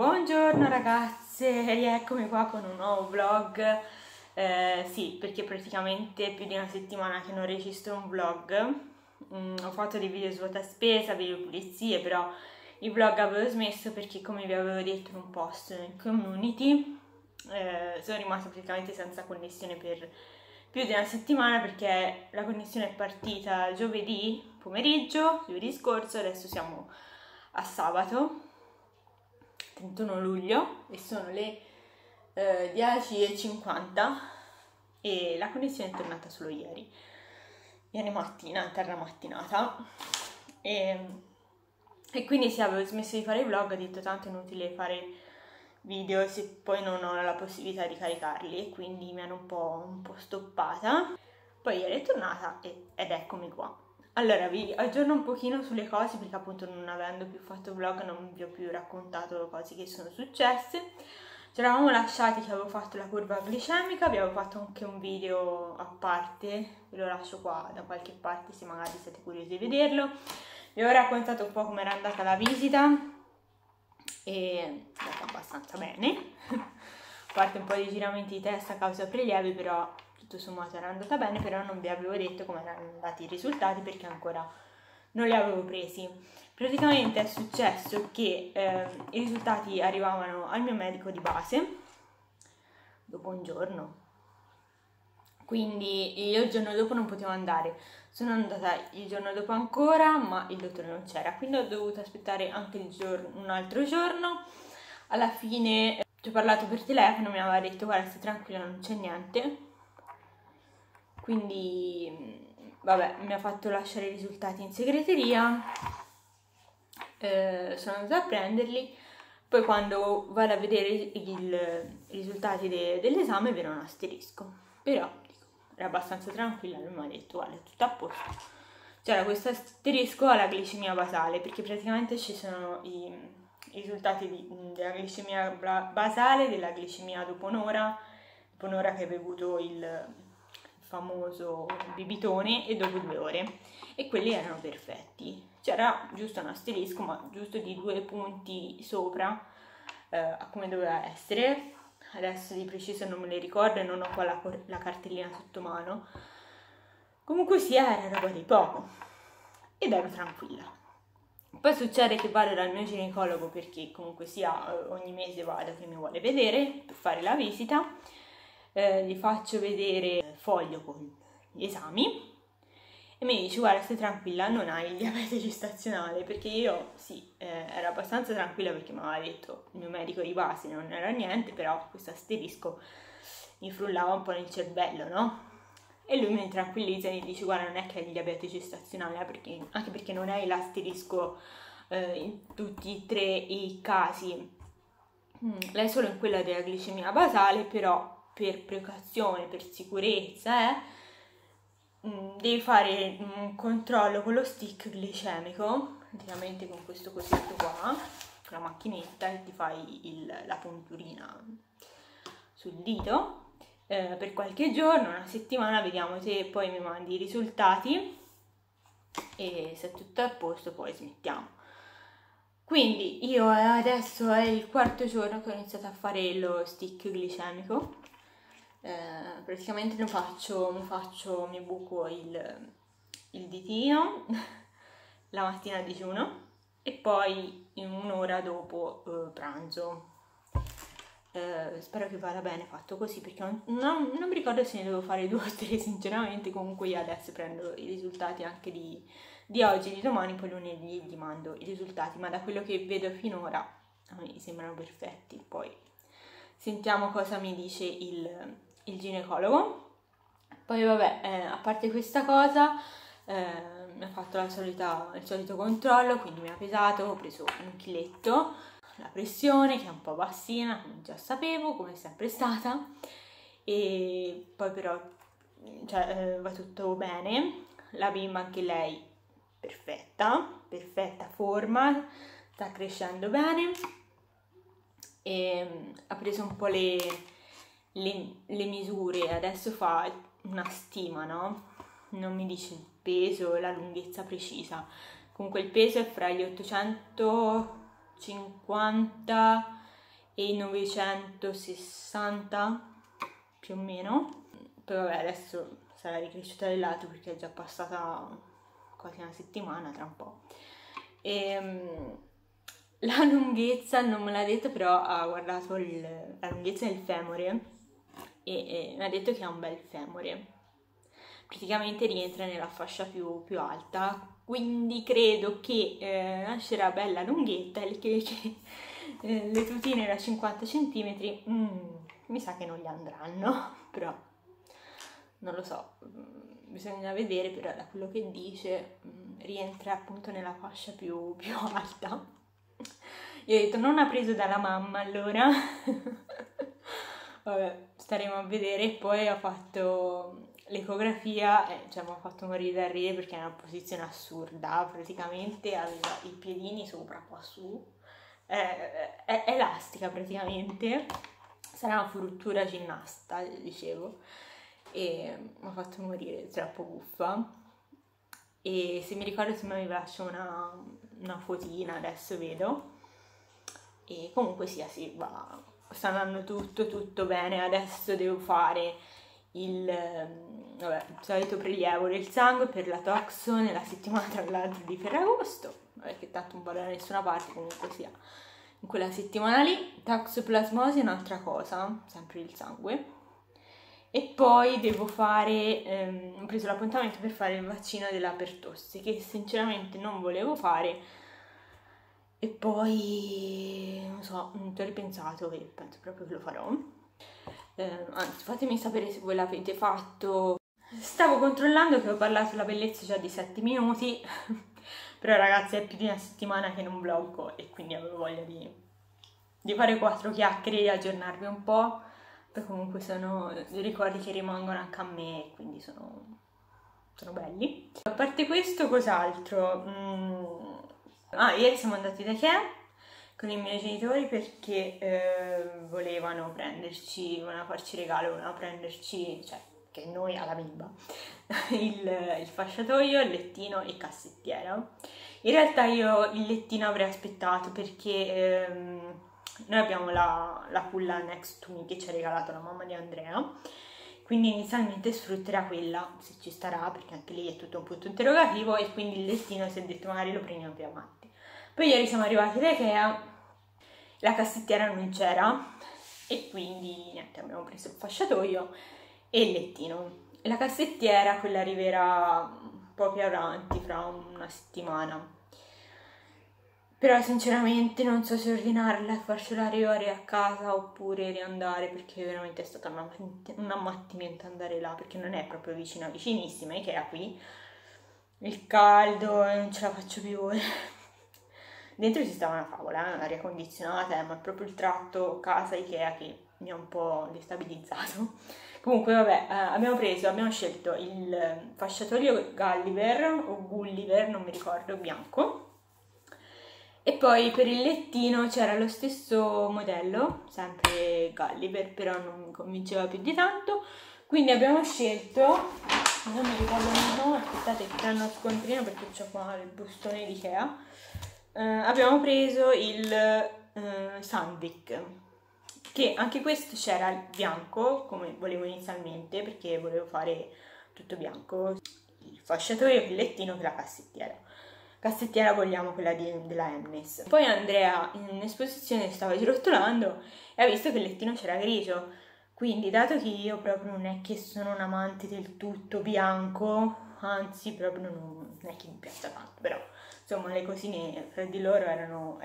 Buongiorno ragazze, rieccomi qua con un nuovo vlog. Sì, perché praticamente è più di una settimana che non registro un vlog. Ho fatto dei video su Watta Spesa, video pulizie, però i vlog avevo smesso perché, come vi avevo detto in un post in community, sono rimasta praticamente senza connessione per più di una settimana, perché la connessione è partita giovedì pomeriggio, giovedì scorso, adesso siamo a sabato 31 luglio e sono le 10:50 e la connessione è tornata solo ieri mattina, tarda mattinata, e quindi sì, avevo smesso di fare i vlog, ho detto tanto è inutile fare video se poi non ho la possibilità di caricarli, e quindi mi hanno un po' stoppata. Poi ieri è tornata ed eccomi qua. Allora, vi aggiorno un pochino sulle cose, perché appunto non avendo più fatto vlog non vi ho più raccontato cose che sono successe. Ci eravamo lasciati che avevo fatto la curva glicemica, vi avevo fatto anche un video a parte, ve lo lascio qua da qualche parte se magari siete curiosi di vederlo. Vi avevo raccontato un po' come era andata la visita e è andata abbastanza bene, a parte un po' di giramenti di testa a causa prelievi, però tutto sommato era andata bene. Però non vi avevo detto come erano andati i risultati perché ancora non li avevo presi. Praticamente è successo che i risultati arrivavano al mio medico di base dopo un giorno, quindi io il giorno dopo non potevo andare, sono andata il giorno dopo ancora ma il dottore non c'era, quindi ho dovuto aspettare anche un altro giorno. Alla fine ci ho parlato per telefono, mi aveva detto guarda stai tranquilla non c'è niente, quindi vabbè, mi ha fatto lasciare i risultati in segreteria, sono andata a prenderli, poi quando vado a vedere i risultati dell'esame vedo un asterisco, però dico, era abbastanza tranquilla, lui mi ha detto guarda è tutto a posto. C'era questo asterisco alla glicemia basale, perché praticamente ci sono i risultati della glicemia basale, della glicemia dopo un'ora che hai bevuto il famoso bibitone e dopo 2 ore, e quelli erano perfetti. C'era giusto un asterisco ma giusto di 2 punti sopra a come doveva essere. Adesso di preciso non me le ricordo e non ho qua la cartellina sotto mano, comunque sì, era roba di poco ed ero tranquilla. Poi succede che vado dal mio ginecologo, perché comunque sia ogni mese vado che mi vuole vedere per fare la visita. Gli faccio vedere il foglio con gli esami e mi dice guarda stai tranquilla non hai il diabete gestazionale, perché io sì, ero abbastanza tranquilla perché mi aveva detto il mio medico di base non era niente, però questo asterisco mi frullava un po' nel cervello, no? E lui mi tranquillizza e mi dice guarda non è che hai il diabete gestazionale, perché, anche perché non hai l'asterisco in tutti e 3 i casi, lei solo in quella della glicemia basale, però per precauzione, per sicurezza, devi fare un controllo con lo stick glicemico, praticamente con questo cosetto qua, con la macchinetta che ti fai la punturina sul dito, per qualche giorno, una settimana, vediamo se poi mi mandi i risultati e se è tutto a posto poi smettiamo. Quindi io adesso è il 4º giorno che ho iniziato a fare lo stick glicemico. Praticamente mi buco il ditino la mattina a digiuno e poi in 1 ora dopo pranzo. Spero che vada bene fatto così, perché non mi ricordo se ne devo fare 2 o 3 sinceramente. Comunque io adesso prendo i risultati anche di oggi, di domani, poi lunedì gli mando i risultati, ma da quello che vedo finora a me sembrano perfetti. Poi sentiamo cosa mi dice il ginecologo. Poi vabbè, a parte questa cosa, mi ha fatto il solito controllo, quindi mi ha pesato, ho preso 1 chiletto, la pressione che è un po' bassina, come già sapevo, come è sempre stata, e poi però cioè, va tutto bene. La bimba anche lei perfetta forma, sta crescendo bene, e ha preso un po' le misure, adesso fa una stima, no? Non mi dice il peso e la lunghezza precisa, comunque il peso è fra gli 850 e 960 più o meno, però vabbè, adesso sarà ricresciuta dell'altro perché è già passata quasi una settimana, tra un po'. La lunghezza non me l'ha detto, però ha guardato la lunghezza del femore e mi ha detto che ha un bel femore, praticamente rientra nella fascia più alta, quindi credo che nascerà bella lunghetta, il che le tutine da 50 cm mi sa che non gli andranno, però non lo so, bisogna vedere, però da quello che dice rientra appunto nella fascia più alta. Io ho detto non ha preso dalla mamma, allora vabbè, staremo a vedere. Poi ho fatto l'ecografia, cioè mi ha fatto morire da ridere perché è una posizione assurda, praticamente aveva i piedini sopra qua su, è elastica praticamente, sarà una frittura ginnasta, dicevo, e mi ha fatto morire, troppo buffa. E se mi ricordo, se mi lascio una fotina, adesso vedo. E comunque sia, sì, va, sta andando tutto bene. Adesso devo fare il solito prelievo del sangue per la toxo nella settimana, tra l'altro, di Ferragosto, perché tanto non vado da nessuna parte, comunque sia in quella settimana lì. Toxoplasmosi è un'altra cosa, sempre il sangue, e poi devo fare ho preso l'appuntamento per fare il vaccino della pertosse, che sinceramente non volevo fare, e poi non so, non ci ho ripensato e penso proprio che lo farò. Anzi, fatemi sapere se voi l'avete fatto. Stavo controllando che ho parlato la bellezza già di 7 minuti, però ragazzi è più di una settimana che non vloggo e quindi avevo voglia di fare 4 chiacchiere e aggiornarvi un po', perché comunque sono dei ricordi che rimangono anche a me, quindi sono belli. A parte questo, cos'altro? Ieri siamo andati da IKEA con i miei genitori perché volevano prenderci, volevano farci regalo, volevano prenderci, cioè che noi alla bimba, il fasciatoio, il lettino e il cassettiero. In realtà io il lettino avrei aspettato perché noi abbiamo la culla next to me che ci ha regalato la mamma di Andrea, quindi inizialmente sfrutterà quella, se ci starà, perché anche lì è tutto un punto interrogativo, e quindi il lettino si è detto magari lo prendiamo più avanti. Poi ieri siamo arrivati da IKEA, la cassettiera non c'era e quindi niente, abbiamo preso il fasciatoio e il lettino. La cassettiera quella arriverà un po' più avanti, fra una settimana, però sinceramente non so se ordinarla e farcela arrivare a casa oppure riandare, perché veramente è stata un ammattimento andare là, perché non è proprio vicina, vicinissima IKEA qui, il caldo, non ce la faccio più. Dentro ci stava una favola, aria condizionata, ma è proprio il tratto casa IKEA che mi ha un po' destabilizzato. Comunque vabbè, abbiamo scelto il fasciatoio Gulliver o Gulliver, non mi ricordo, bianco, e poi per il lettino c'era lo stesso modello, sempre Gulliver, però non mi convinceva più di tanto, quindi abbiamo scelto, non mi ricordo il nome, aspettate che prendo lo scontrino perché c'ho qua il bustone di IKEA. Abbiamo preso il Sandvik, che anche questo c'era il bianco come volevo inizialmente, perché volevo fare tutto bianco, il fasciatoio, il lettino e la cassettiera. Cassettiera vogliamo quella della Emnes. Poi Andrea in un'esposizione stava girotolando e ha visto che il lettino c'era grigio, quindi dato che io proprio non è che sono un amante del tutto bianco, anzi proprio non è che mi piace tanto, però insomma le cosine fra di loro erano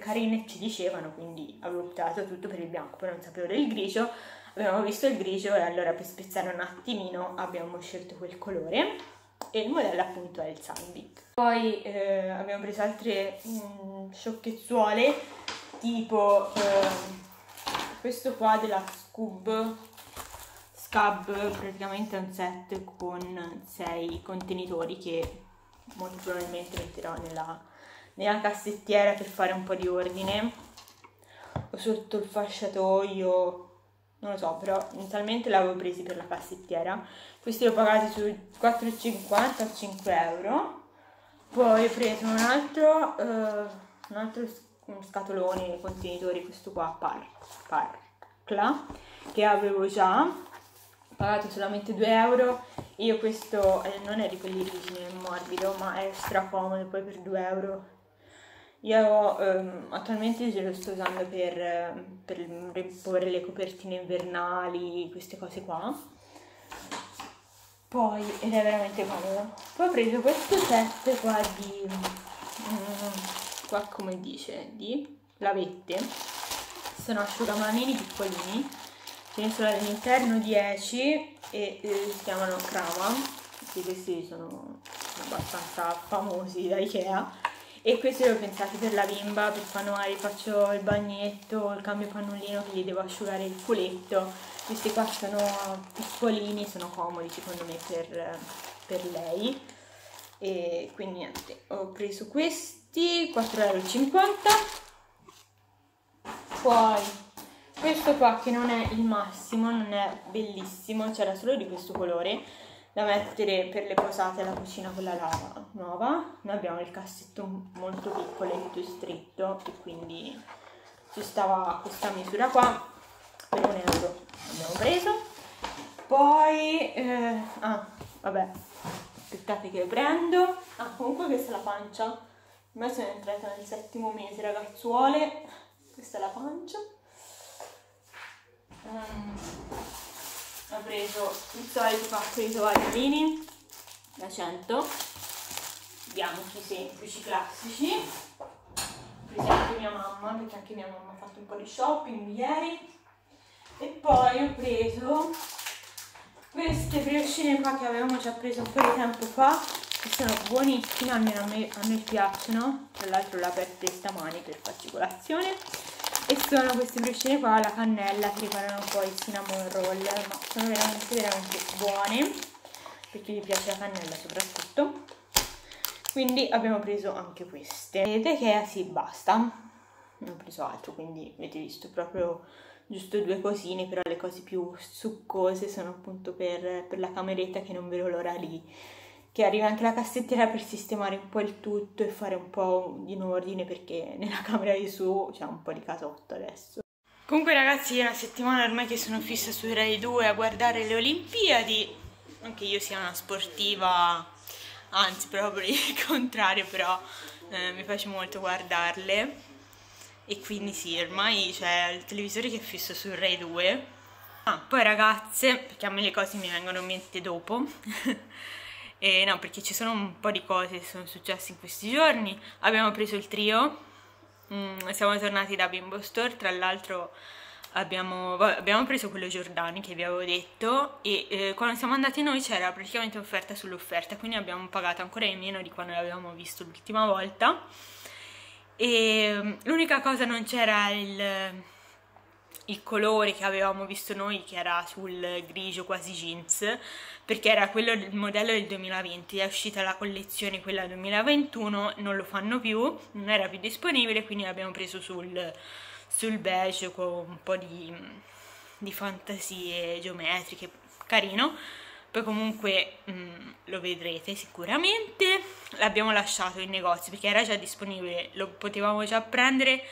carine e ci dicevano, quindi avevo optato tutto per il bianco, però non sapevo del grigio, abbiamo visto il grigio e allora per spezzare un attimino abbiamo scelto quel colore e il modello appunto è il Sandvik. Poi abbiamo preso altre sciocchezzuole, tipo questo qua della Scub, praticamente è un set con 6 contenitori che molto probabilmente metterò nella cassettiera per fare un po' di ordine, o sotto il fasciatoio, non lo so, però inizialmente l'avevo presi per la cassettiera. Questi li ho pagati su 4,50 a 5 euro. Poi ho preso un altro scatoloni, contenitori, questo qua, Parkla, che avevo già pagato solamente 2 euro. Io questo non è di quelli rigidi, è morbido, ma è stracomodo, poi per 2 euro. Io attualmente ce lo sto usando per riporre le copertine invernali, queste cose qua. Poi, ed è veramente comodo. Poi ho preso questo set qua di... qua come dice, di lavette. Sono asciugamanini piccolini, ce ne sono all'interno 10 e si chiamano Krama. Sì, questi sono abbastanza famosi da IKEA. E questi li ho pensati per la bimba, per quando magari faccio il bagnetto, il cambio pannolino, che gli devo asciugare il culetto. Questi qua sono piccolini, sono comodi secondo me per lei. E quindi niente, ho preso questi, 4,50 €. Poi questo qua che non è il massimo, non è bellissimo, c'era solo di questo colore, da mettere per le posate alla cucina con la lava nuova. Noi abbiamo il cassetto molto piccoletto e stretto e quindi ci stava questa misura qua, per 1 euro l'abbiamo preso. Poi vabbè, aspettate che prendo. Comunque questa è la pancia, ormai sono entrata nel 7° mese, ragazzuole. Questa è la pancia. Ho preso il solito pacco di tovagliolini da 100, bianchi, semplici, classici. Ho preso anche mia mamma, perché anche mia mamma ha fatto un po' di shopping ieri. E poi ho preso queste briochine qua che avevamo già preso un po' di tempo fa, che sono buonissime, almeno a me piacciono. Tra l'altro l'ho aperta stamani per farci colazione. E sono queste briochine qua alla cannella, che riparano un po' i cinnamon roll, ma sono veramente veramente buone, perché mi piace la cannella soprattutto. Quindi abbiamo preso anche queste. Vedete che sì, basta, non ho preso altro, quindi avete visto proprio giusto 2 cosine, però le cose più succose sono appunto per la cameretta, che non vedo l'ora lì che arriva anche la cassettiera per sistemare un po' il tutto e fare un po' in ordine, perché nella camera di su c'è un po' di casotto adesso. Comunque ragazzi, è una settimana ormai che sono fissa su Rai 2 a guardare le Olimpiadi. Anche io sia una sportiva, anzi proprio il contrario, però mi piace molto guardarle. E quindi sì, ormai c'è il televisore che è fisso su Rai 2. Poi ragazze, perché a me le cose mi vengono in mente dopo. E no, perché ci sono un po' di cose che sono successe in questi giorni. Abbiamo preso il trio, siamo tornati da Bimbo Store. Tra l'altro abbiamo preso quello Giordani che vi avevo detto. E quando siamo andati noi c'era praticamente offerta sull'offerta, quindi abbiamo pagato ancora in meno di quando l'avevamo visto l'ultima volta. E l'unica cosa, non c'era il colore che avevamo visto noi, che era sul grigio quasi jeans, perché era quello del modello del 2020, è uscita la collezione quella 2021, non lo fanno più, non era più disponibile, quindi l'abbiamo preso sul beige con un po' di fantasie geometriche, carino. Poi comunque lo vedrete sicuramente. L'abbiamo lasciato in negozio perché era già disponibile, lo potevamo già prendere,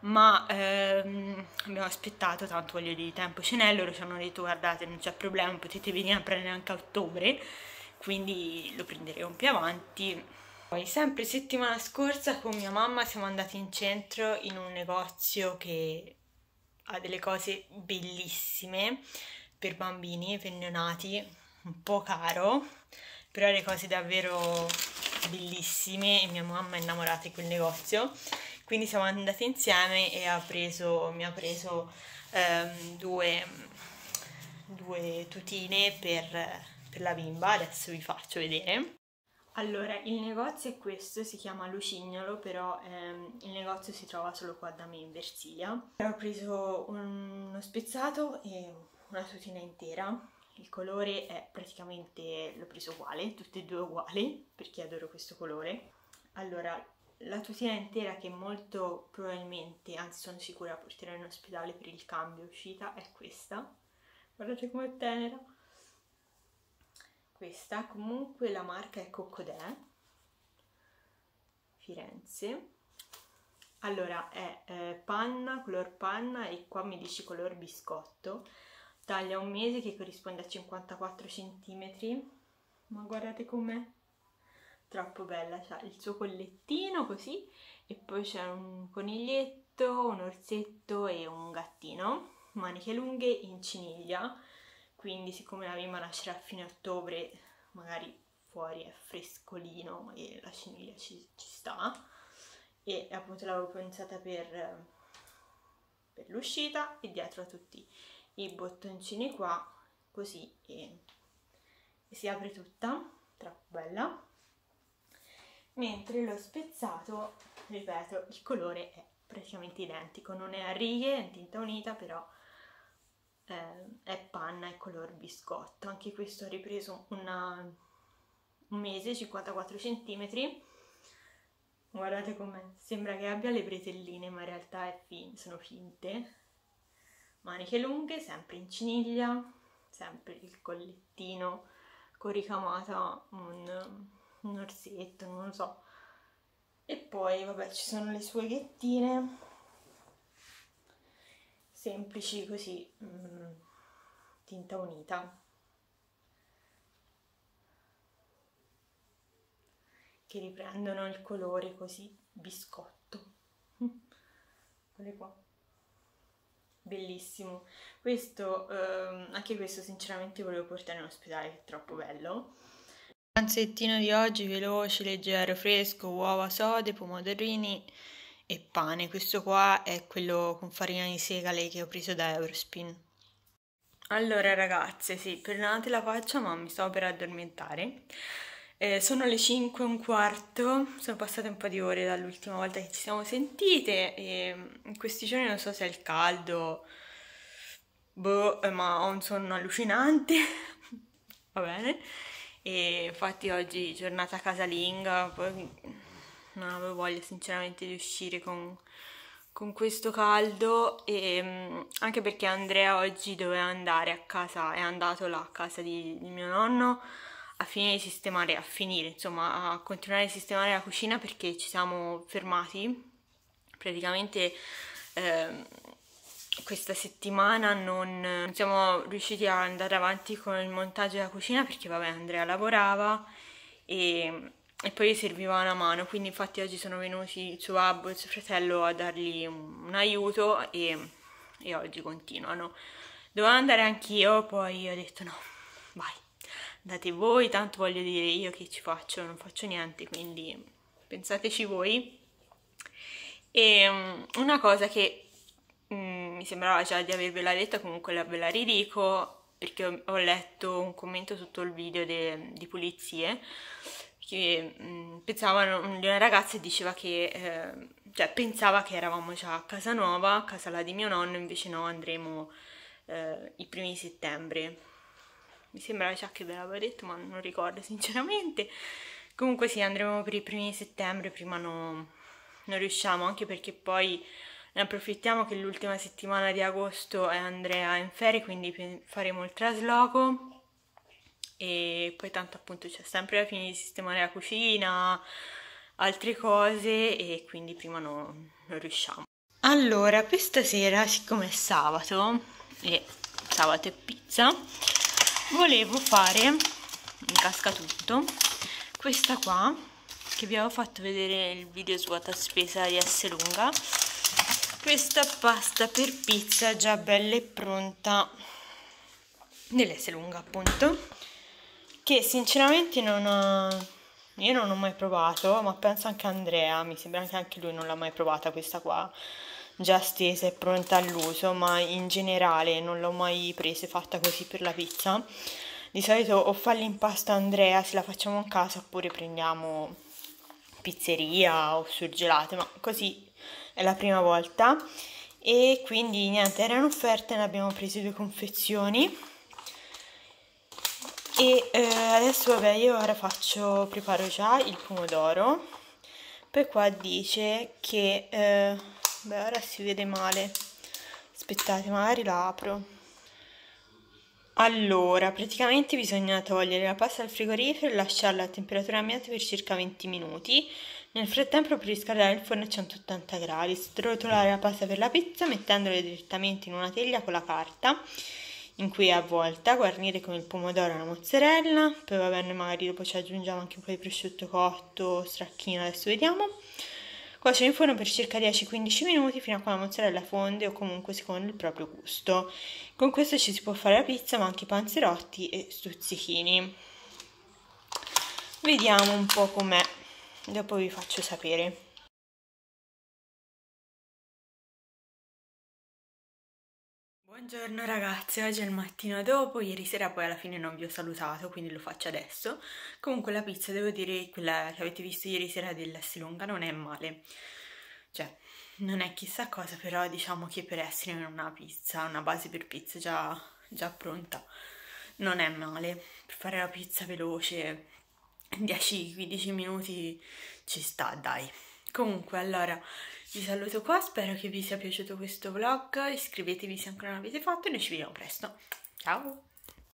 ma abbiamo aspettato, tanto voglio dire, tempo ce n'è. Loro ci hanno detto: guardate, non c'è problema, potete venire a prendere anche a ottobre, quindi lo prenderemo più avanti. Poi sempre settimana scorsa con mia mamma siamo andati in centro in un negozio che ha delle cose bellissime per bambini e per neonati, un po' caro, però le cose davvero bellissime, e mia mamma è innamorata di quel negozio. Quindi siamo andate insieme e mi ha preso 2 tutine per la bimba. Adesso vi faccio vedere. Allora, il negozio è questo, si chiama Lucignolo, però il negozio si trova solo qua da me in Versilia. Ho preso uno spezzato e una tutina intera. Il colore è praticamente, l'ho preso uguale, tutte e 2 uguali, perché adoro questo colore. Allora, la tutina intera, che molto probabilmente, anzi sono sicura, porterò in ospedale per il cambio uscita, è questa. Guardate com'è tenera. Questa, comunque la marca è Cocodè, Firenze. Allora è panna, color panna, e qua mi dici color biscotto, taglia 1 mese, che corrisponde a 54 cm. Ma guardate com'è, troppo bella, c'ha il suo collettino così e poi c'è un coniglietto, un orsetto e un gattino. Maniche lunghe in ciniglia, quindi siccome la bimba nascerà a fine ottobre, magari fuori è frescolino e la ciniglia ci sta, e appunto l'avevo pensata per l'uscita, e dietro a tutti i bottoncini qua così, e si apre tutta, troppo bella. Mentre lo spezzato, ripeto, il colore è praticamente identico, non è a righe, è in tinta unita, però è panna e color biscotto. Anche questo ha ripreso un mese, 54 cm. Guardate come sembra che abbia le bretelline, ma in realtà sono finte. Maniche lunghe, sempre in ciniglia, sempre il collettino con ricamata, un orsetto, non lo so. E poi vabbè, ci sono le sue ghettine semplici così, tinta unita, che riprendono il colore così biscotto. Quelle qua, bellissimo questo. Anche questo sinceramente volevo portare in ospedale, che è troppo bello. Pranzettino di oggi veloce, leggero, fresco, uova sode, pomodorini e pane. Questo qua è quello con farina di segale che ho preso da Eurospin. Allora ragazze, sì, perdonate la faccia ma mi sto per addormentare. Sono le 5:15, sono passate un po' di ore dall'ultima volta che ci siamo sentite, e in questi giorni non so se è il caldo, boh, ma ho un sonno allucinante. Va bene. E infatti oggi giornata casalinga, poi non avevo voglia sinceramente di uscire con questo caldo, e anche perché Andrea oggi doveva andare a casa, è andato là a casa di mio nonno a continuare a sistemare la cucina, perché ci siamo fermati praticamente questa settimana, non siamo riusciti ad andare avanti con il montaggio della cucina perché vabbè, Andrea lavorava e poi gli serviva una mano, quindi infatti oggi sono venuti il suo babbo e il suo fratello a dargli un aiuto, e oggi continuano. Dovevo andare anch'io, poi ho detto no, vai, andate voi, tanto voglio dire io che ci faccio, non faccio niente, quindi pensateci voi. E una cosa che mi sembrava già di avervela detta, comunque ve la ridico perché ho letto un commento sotto il video di pulizie, che pensavano di una ragazza e diceva che cioè pensava che eravamo già a casa nuova, a casa là di mio nonno, invece no, andremo i primi di settembre. Mi sembrava già che ve l'avevo detto, ma non ricordo sinceramente. Comunque sì, andremo per i primi di settembre, prima non riusciamo, anche perché poi ne approfittiamo che l'ultima settimana di agosto è Andrea in ferie, quindi faremo il trasloco, e poi tanto appunto c'è sempre la fine di sistemare la cucina, altre cose, e quindi prima non riusciamo. Allora per stasera, siccome è sabato e sabato è pizza, volevo fare, mi casca tutto, questa qua che vi avevo fatto vedere il video su Watta Spesa di Esselunga. Questa pasta per pizza già bella e pronta dell'Esselunga, appunto, che sinceramente io non ho mai provato, ma penso anche Andrea, mi sembra che anche lui non l'ha mai provata questa qua, già stesa e pronta all'uso, ma in generale non l'ho mai presa fatta così per la pizza. Di solito o fa l'impasto Andrea, se la facciamo in casa, oppure prendiamo pizzeria o surgelate, ma così è la prima volta. E quindi niente, erano offerte, ne abbiamo prese 2 confezioni, e adesso vabbè, io ora preparo già il pomodoro. Poi qua dice che beh, ora si vede male, aspettate, magari la apro. Allora praticamente bisogna togliere la pasta dal frigorifero e lasciarla a temperatura ambiente per circa 20 minuti, Nel frattempo per riscaldare il forno a 180 gradi, srotolare la pasta per la pizza mettendola direttamente in una teglia con la carta in cui è avvolta, guarnire con il pomodoro e la mozzarella, poi va bene magari dopo ci aggiungiamo anche un po' di prosciutto cotto, stracchino, adesso vediamo. Cuocere in forno per circa 10-15 minuti fino a quando la mozzarella fonde o comunque secondo il proprio gusto. Con questo ci si può fare la pizza ma anche panzerotti e stuzzichini. Vediamo un po' com'è, dopo vi faccio sapere. Buongiorno ragazzi, oggi è il mattino dopo, ieri sera poi alla fine non vi ho salutato, quindi lo faccio adesso. Comunque la pizza, devo dire, quella che avete visto ieri sera dell'Esselunga non è male. Cioè, non è chissà cosa, però diciamo che per essere una pizza, una base per pizza già pronta, non è male. Per fare la pizza veloce, 10-15 minuti ci sta, dai. Comunque, allora, vi saluto qua, spero che vi sia piaciuto questo vlog, iscrivetevi se ancora non l'avete fatto e noi ci vediamo presto. Ciao!